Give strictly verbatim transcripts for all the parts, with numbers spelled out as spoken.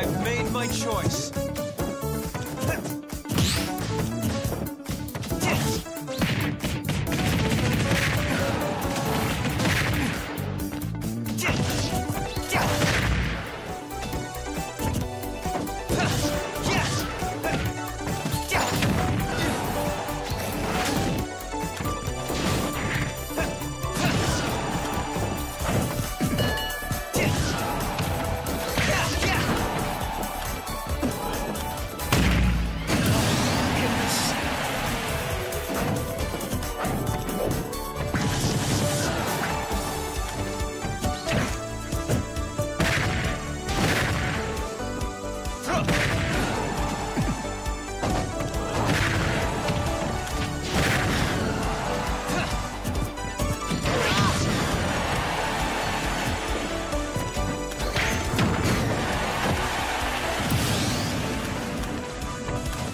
I've made my choice.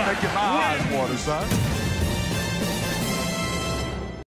Take your eyes water, son.